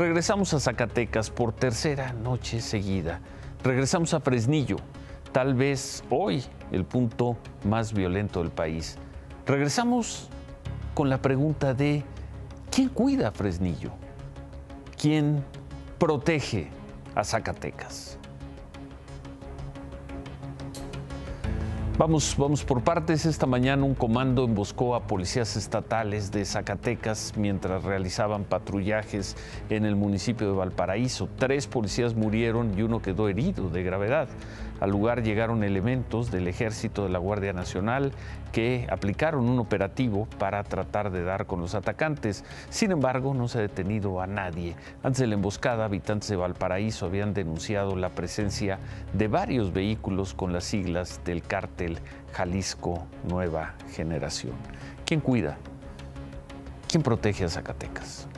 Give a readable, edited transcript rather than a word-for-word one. Regresamos a Zacatecas por tercera noche seguida. Regresamos a Fresnillo, tal vez hoy el punto más violento del país. Regresamos con la pregunta de ¿quién cuida a Fresnillo? ¿Quién protege a Zacatecas? Vamos por partes. Esta mañana un comando emboscó a policías estatales de Zacatecas mientras realizaban patrullajes en el municipio de Valparaíso. 3 policías murieron y 1 quedó herido de gravedad. Al lugar llegaron elementos del Ejército de la Guardia Nacional que aplicaron un operativo para tratar de dar con los atacantes. Sin embargo, no se ha detenido a nadie. Antes de la emboscada, habitantes de Valparaíso habían denunciado la presencia de varios vehículos con las siglas del cártel Jalisco Nueva Generación. ¿Quién cuida? ¿Quién protege a Zacatecas?